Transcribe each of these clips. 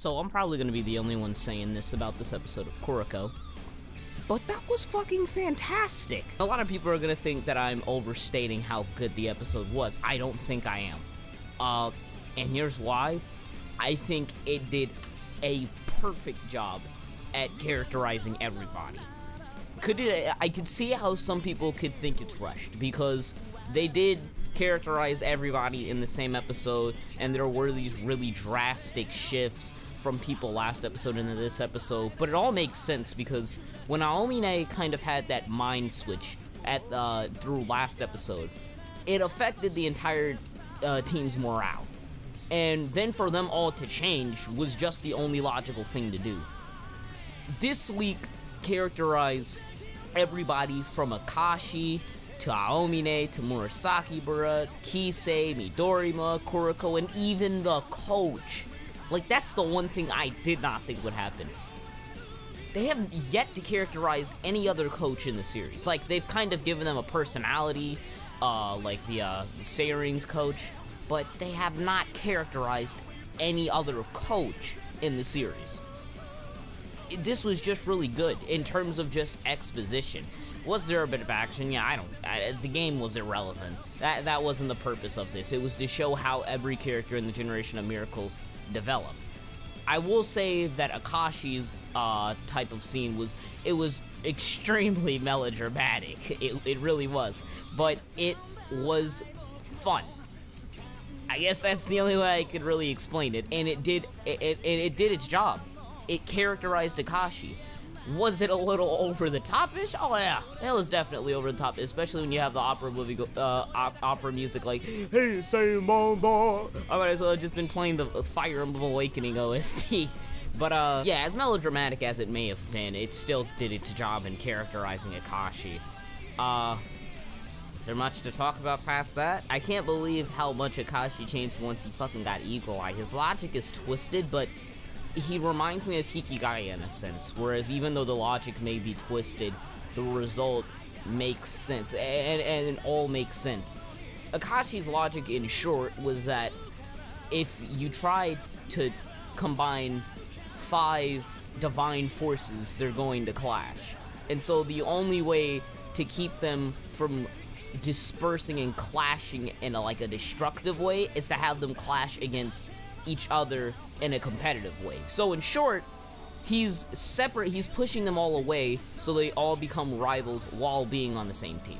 So I'm probably going to be the only one saying this about this episode of Kuroko. But that was fucking fantastic! A lot of people are going to think that I'm overstating how good the episode was. I don't think I am. And here's why. I think it did a perfect job at characterizing everybody. I could see how some people could think it's rushed, because they did characterize everybody in the same episode, and there were these really drastic shifts from people last episode into this episode, but it all makes sense, because when Aomine kind of had that mind switch at through last episode, it affected the entire team's morale, and then for them all to change was just the only logical thing to do. This week characterized everybody from Akashi to Aomine to Murasakibara, Kise, Midorima, Kuroko, and even the coach. Like, that's the one thing I did not think would happen. They haven't yet to characterize any other coach in the series. Like, they've kind of given them a personality, like the Seirings coach, but they have not characterized any other coach in the series. This was just really good in terms of just exposition. Was there a bit of action? Yeah, the game was irrelevant. That wasn't the purpose of this. It was to show how every character in the Generation of Miracles developed. I will say that Akashi's type of scene was, it was extremely melodramatic. It really was, but it was fun. I guess that's the only way I could really explain it, and it did its job. It characterized Akashi. Was it a little over the top-ish? Oh yeah, it was definitely over the top, especially when you have the opera music like, "Hey, say mama." I might as well have just been playing the Fire Emblem Awakening OST. But yeah, as melodramatic as it may have been, it still did its job in characterizing Akashi. Is there much to talk about past that? I can't believe how much Akashi changed once he fucking got Eagle Eye. His logic is twisted, but he reminds me of Hikigaya in a sense, whereas even though the logic may be twisted, the result makes sense, and it all makes sense. Akashi's logic, in short, was that if you tried to combine 5 divine forces, they're going to clash. And so the only way to keep them from dispersing and clashing in a destructive way is to have them clash against each other in a competitive way. So in short, he's pushing them all away so they all become rivals while being on the same team.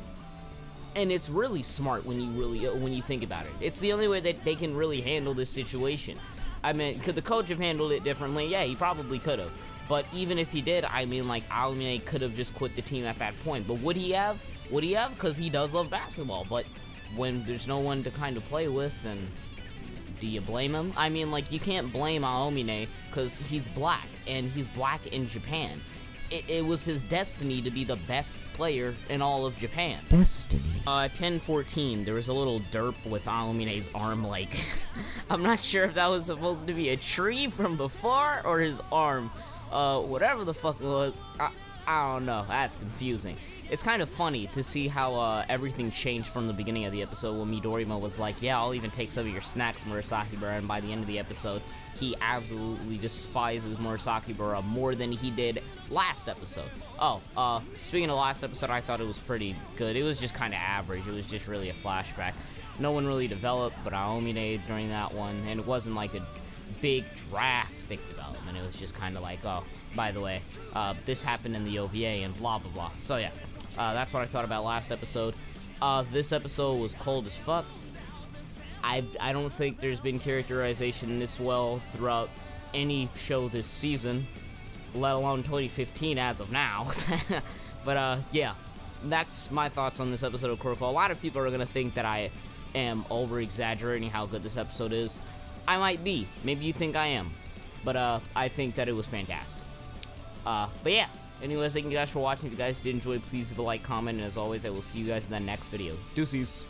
And it's really smart when you think about it. It's the only way that they can really handle this situation. I mean, could the coach have handled it differently? Yeah, he probably could have. But even if he did, I mean, like, Aomine could have just quit the team at that point. But would he have? Would he have? Because he does love basketball. But when there's no one to kind of play with, then do you blame him? I mean, like, you can't blame Aomine because he's black, and he's black in Japan. It was his destiny to be the best player in all of Japan. Destiny. 10-14, there was a little derp with Aomine's arm, like, I'm not sure if that was supposed to be a tree from before or his arm. Whatever the fuck it was, I don't know, that's confusing. It's kind of funny to see how everything changed from the beginning of the episode when Midorima was like, yeah, I'll even take some of your snacks, Murasakibara, and by the end of the episode, he absolutely despises Murasakibara more than he did last episode. Oh, speaking of last episode, I thought it was pretty good. It was just kind of average. It was just really a flashback. No one really developed but Aomine during that one, and it wasn't like a big, drastic development. It was just kind of like, oh, by the way, this happened in the OVA and blah, blah, blah. So yeah. That's what I thought about last episode. This episode was cold as fuck. I don't think there's been characterization this well throughout any show this season, let alone 2015 as of now. But yeah, that's my thoughts on this episode of Kuroko. A lot of people are gonna think that I am over-exaggerating how good this episode is. I might be. Maybe you think I am. But I think that it was fantastic. But yeah. Anyways, thank you guys for watching. If you guys did enjoy, please leave a like, comment, and as always, I will see you guys in the next video. Deuces.